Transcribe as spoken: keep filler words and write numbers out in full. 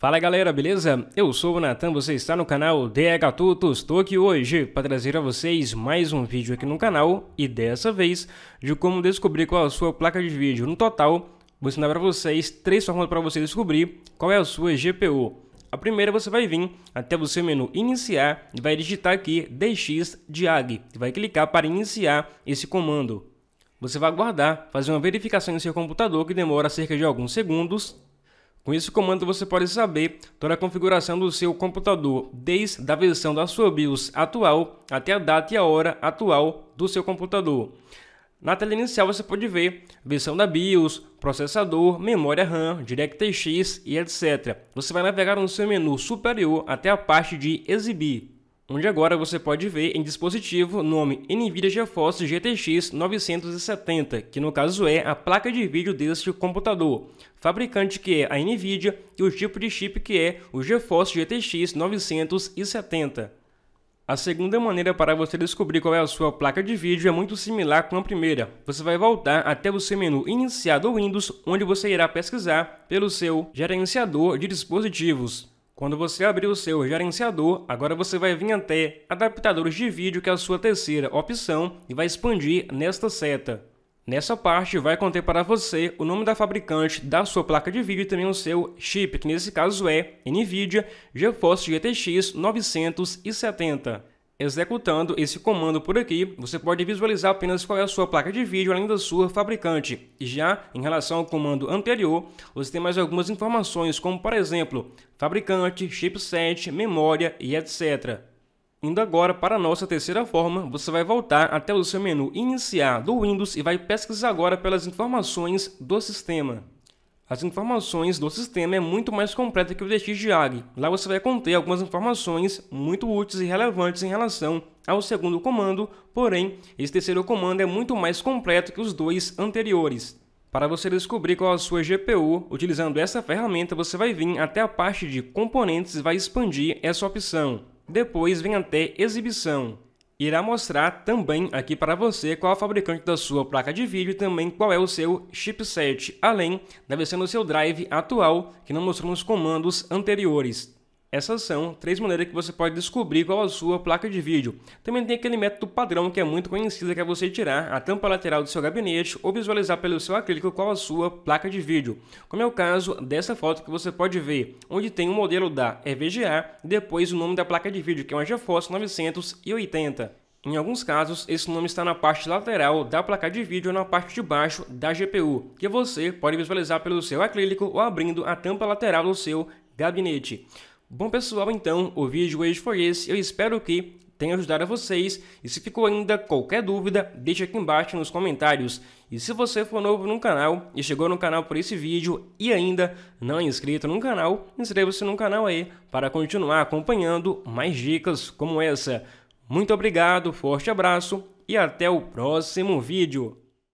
Fala galera, beleza? Eu sou o Nathan, você está no canal D H Tutors. Estou aqui hoje para trazer a vocês mais um vídeo aqui no canal e dessa vez de como descobrir qual é a sua placa de vídeo. No total, vou ensinar para vocês três formas para você descobrir qual é a sua G P U. A primeira, você vai vir até o seu menu iniciar e vai digitar aqui D X diag e vai clicar para iniciar esse comando. Você vai aguardar, fazer uma verificação no seu computador que demora cerca de alguns segundos. Com esse comando você pode saber toda a configuração do seu computador, desde a versão da sua BIOS atual até a data e a hora atual do seu computador. Na tela inicial você pode ver versão da BIOS, processador, memória RAM, DirectX e etcétera. Você vai navegar no seu menu superior até a parte de exibir, onde agora você pode ver em dispositivo nome NVIDIA GeForce G T X novecentos e setenta, que no caso é a placa de vídeo deste computador, fabricante que é a NVIDIA e o tipo de chip que é o GeForce G T X novecentos e setenta. A segunda maneira para você descobrir qual é a sua placa de vídeo é muito similar com a primeira. Você vai voltar até o seu menu iniciar do Windows, onde você irá pesquisar pelo seu gerenciador de dispositivos. Quando você abrir o seu gerenciador, agora você vai vir até adaptadores de vídeo, que é a sua terceira opção, e vai expandir nesta seta. Nessa parte vai conter para você o nome da fabricante da sua placa de vídeo e também o seu chip, que nesse caso é NVIDIA GeForce G T X novecentos e setenta. Executando esse comando por aqui, você pode visualizar apenas qual é a sua placa de vídeo, além da sua fabricante. Já em relação ao comando anterior, você tem mais algumas informações, como por exemplo, fabricante, chipset, memória e etcétera. Indo agora para a nossa terceira forma, você vai voltar até o seu menu iniciar do Windows e vai pesquisar agora pelas informações do sistema. As informações do sistema é muito mais completa que o D X diag. Lá você vai conter algumas informações muito úteis e relevantes em relação ao segundo comando, porém, esse terceiro comando é muito mais completo que os dois anteriores. Para você descobrir qual é a sua G P U, utilizando essa ferramenta, você vai vir até a parte de componentes e vai expandir essa opção. Depois vem até exibição. Irá mostrar também aqui para você qual é o fabricante da sua placa de vídeo e também qual é o seu chipset, além da versão do seu drive atual, que não mostrou nos comandos anteriores. Essas são três maneiras que você pode descobrir qual é a sua placa de vídeo. Também tem aquele método padrão que é muito conhecido, que é você tirar a tampa lateral do seu gabinete ou visualizar pelo seu acrílico qual é a sua placa de vídeo, como é o caso dessa foto que você pode ver, onde tem o modelo da E V G A e depois o nome da placa de vídeo, que é uma GeForce novecentos e oitenta. Em alguns casos, esse nome está na parte lateral da placa de vídeo ou na parte de baixo da G P U, que você pode visualizar pelo seu acrílico ou abrindo a tampa lateral do seu gabinete. Bom pessoal, então o vídeo hoje foi esse, eu espero que tenha ajudado a vocês e se ficou ainda qualquer dúvida, deixe aqui embaixo nos comentários. E se você for novo no canal e chegou no canal por esse vídeo e ainda não é inscrito no canal, inscreva-se no canal aí para continuar acompanhando mais dicas como essa. Muito obrigado, forte abraço e até o próximo vídeo.